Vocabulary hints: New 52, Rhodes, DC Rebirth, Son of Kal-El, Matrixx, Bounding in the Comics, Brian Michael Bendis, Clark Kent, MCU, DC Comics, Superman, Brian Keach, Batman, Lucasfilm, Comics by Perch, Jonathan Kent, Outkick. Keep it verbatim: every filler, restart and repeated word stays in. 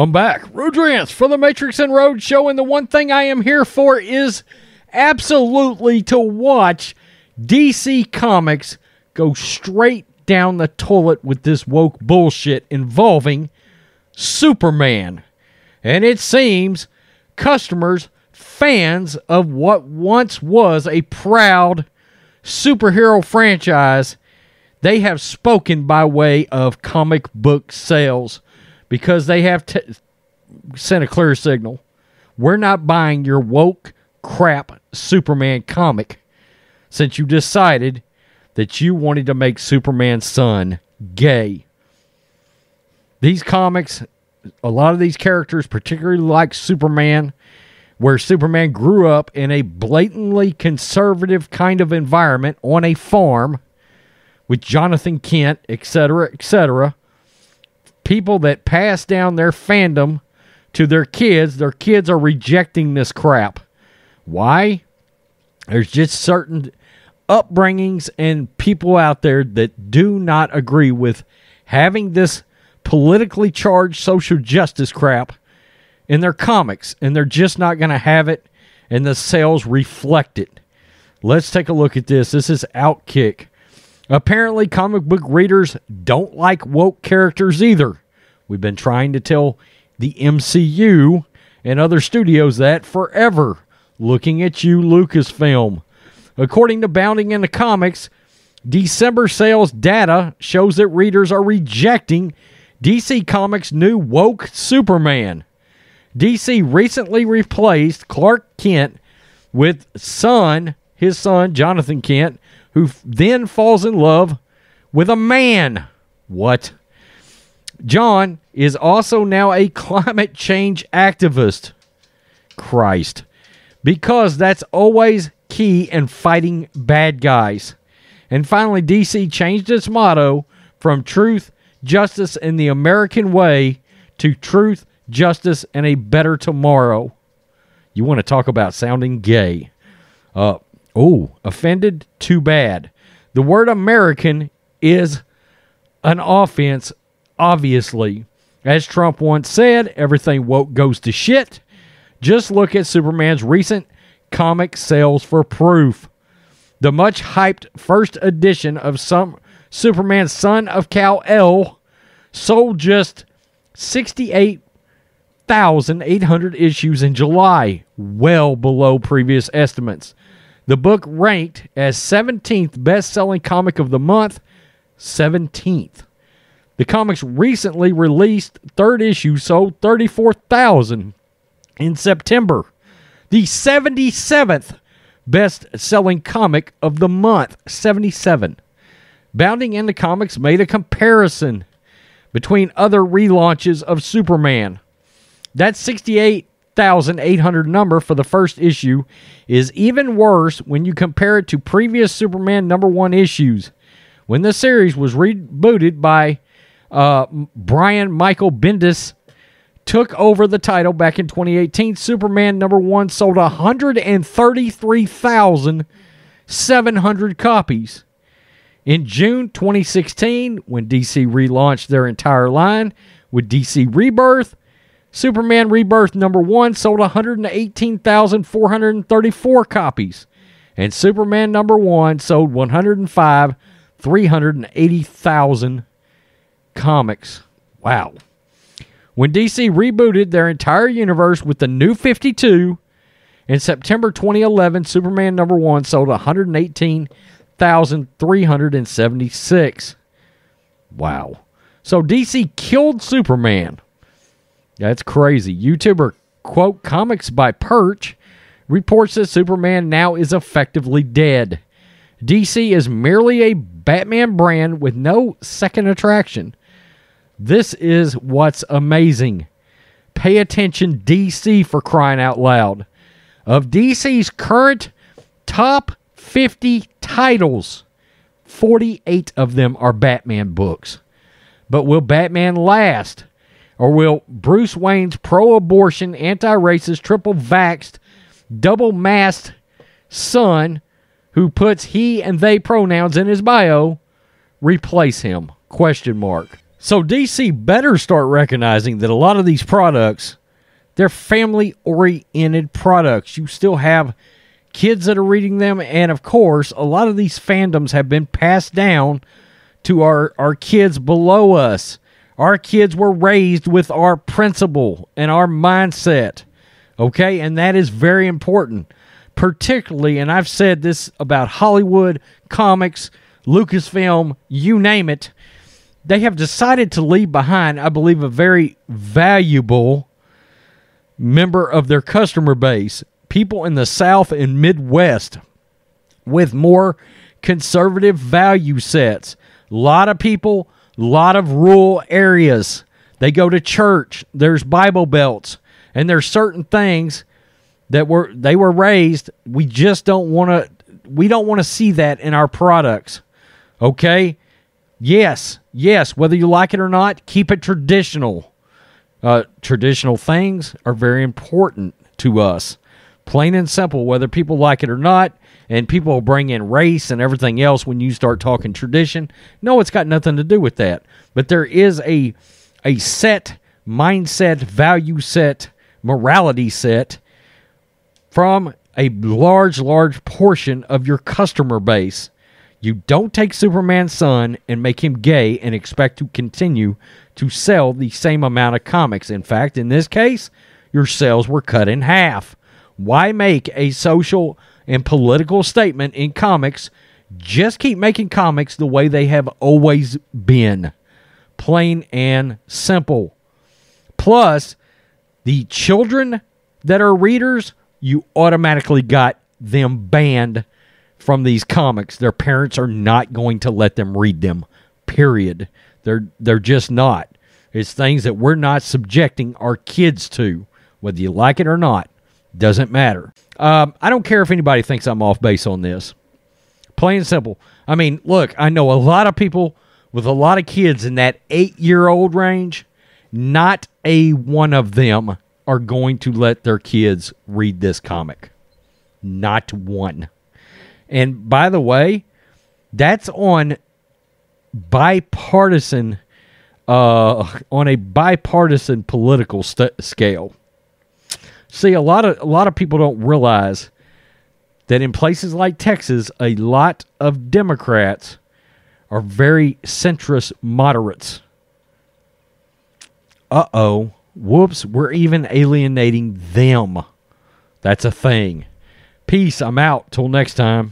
I'm back. Rudrance for the Matrixx and Rhodes show, and the one thing I am here for is absolutely to watch D C Comics go straight down the toilet with this woke bullshit involving Superman. And it seems customers, fans of what once was a proud superhero franchise, they have spoken by way of comic book sales. Because they have t sent a clear signal. We're not buying your woke crap Superman comic since you decided that you wanted to make Superman's son gay. These comics, a lot of these characters, particularly like Superman, where Superman grew up in a blatantly conservative kind of environment on a farm with Jonathan Kent, et cetera, et cetera, people that pass down their fandom to their kids, their kids are rejecting this crap. Why? There's just certain upbringings and people out there that do not agree with having this politically charged social justice crap in their comics, and they're just not going to have it, and the sales reflect it. Let's take a look at this. This is Outkick. Apparently, comic book readers don't like woke characters either. We've been trying to tell the M C U and other studios that forever. Looking at you, Lucasfilm. According to Bounding in the Comics, December sales data shows that readers are rejecting D C Comics' new woke Superman. D C recently replaced Clark Kent with son, his son, Jonathan Kent, who then falls in love with a man. What? John is also now a climate change activist. Christ. Because that's always key in fighting bad guys. And finally, D C changed its motto from truth, justice, and the American way to truth, justice, and a better tomorrow. You want to talk about sounding gay. Uh... Oh, offended? Too bad. The word American is an offense, obviously. As Trump once said, everything woke goes to shit. Just look at Superman's recent comic sales for proof. The much-hyped first edition of some Superman's Son of Kal-El sold just sixty-eight thousand eight hundred issues in July, well below previous estimates. The book ranked as seventeenth best-selling comic of the month, seventeenth. The comic's recently released third issue sold thirty-four thousand in September. The seventy-seventh best-selling comic of the month, seventy-seven. Bounding in the Comics made a comparison between other relaunches of Superman. That's sixty-eight. sixty-eight thousand eight hundred number for the first issue is even worse when you compare it to previous Superman number one issues. When the series was rebooted by uh, Brian Michael Bendis, took over the title back in twenty eighteen, Superman number one sold one hundred thirty-three thousand seven hundred copies. In June twenty sixteen, when D C relaunched their entire line with D C Rebirth, Superman Rebirth number one sold one hundred eighteen thousand four hundred thirty-four copies. And Superman number one sold one hundred five thousand three hundred eighty comics. Wow. When D C rebooted their entire universe with the New fifty-two, in September twenty eleven, Superman number one sold one hundred eighteen thousand three hundred seventy-six. Wow. So D C killed Superman. That's crazy. YouTuber, quote, Comics by Perch reports that Superman now is effectively dead. D C is merely a Batman brand with no second attraction. This is what's amazing. Pay attention, D C, for crying out loud. Of D C's current top fifty titles, forty-eight of them are Batman books. But will Batman last? Or will Bruce Wayne's pro-abortion, anti-racist, triple-vaxxed, double-masked son, who puts he and they pronouns in his bio, replace him? Question mark. So D C better start recognizing that a lot of these products, they're family-oriented products. You still have kids that are reading them, and of course, a lot of these fandoms have been passed down to our, our kids below us. Our kids were raised with our principle and our mindset, okay? And that is very important, particularly, and I've said this about Hollywood, comics, Lucasfilm, you name it. They have decided to leave behind, I believe, a very valuable member of their customer base, people in the South and Midwest with more conservative value sets. A lot of people, a lot of rural areas. They go to church. There's Bible belts. And there's certain things that were they were raised. We just don't want to we don't want to see that in our products. Okay? Yes, yes, whether you like it or not, keep it traditional. Uh, traditional things are very important to us. Plain and simple, whether people like it or not, and people will bring in race and everything else when you start talking tradition. No, it's got nothing to do with that. But there is a, a set, mindset, value set, morality set from a large, large portion of your customer base. You don't take Superman's son and make him gay and expect to continue to sell the same amount of comics. In fact, in this case, your sales were cut in half. Why make a social and political statement in comics? Just keep making comics the way they have always been. Plain and simple. Plus, the children that are readers, you automatically got them banned from these comics. Their parents are not going to let them read them, period. They're they're just not. It's things that we're not subjecting our kids to, whether you like it or not. Doesn't matter. Um, I don't care if anybody thinks I'm off base on this. Plain and simple. I mean, look, I know a lot of people with a lot of kids in that eight-year-old range. Not a one of them are going to let their kids read this comic. Not one. And by the way, that's on bipartisan, uh, on a bipartisan political st- scale. See, a lot of a lot of people don't realize that in places like Texas, a lot of Democrats are very centrist moderates. Uh-oh. Whoops, we're even alienating them. That's a thing. Peace. I'm out. Till next time.